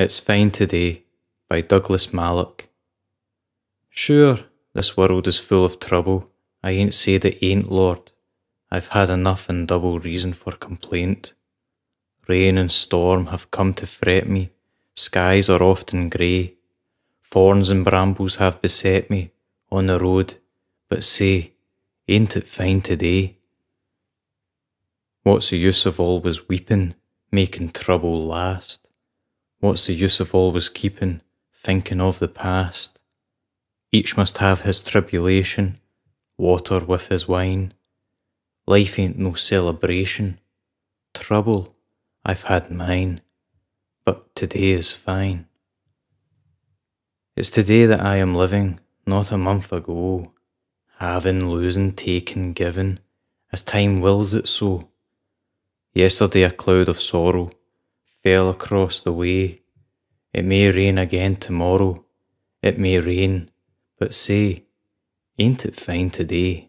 It's Fine Today by Douglas Malloch. Sure, this world is full of trouble. I ain't said it ain't, Lord. I've had enough and double reason for complaint. Rain and storm have come to fret me. Skies are often grey. Thorns and brambles have beset me on the road. But say, ain't it fine today? What's the use of always weeping, making trouble last? What's the use of always keeping, thinking of the past? Each must have his tribulation, water with his wine. Life ain't no celebration. Trouble, I've had mine, but today is fine. It's today that I am living, not a month ago. Having, losing, taking, giving, as time wills it so. Yesterday a cloud of sorrow fell across the way. It may rain again tomorrow, it may rain, but say, ain't it fine today?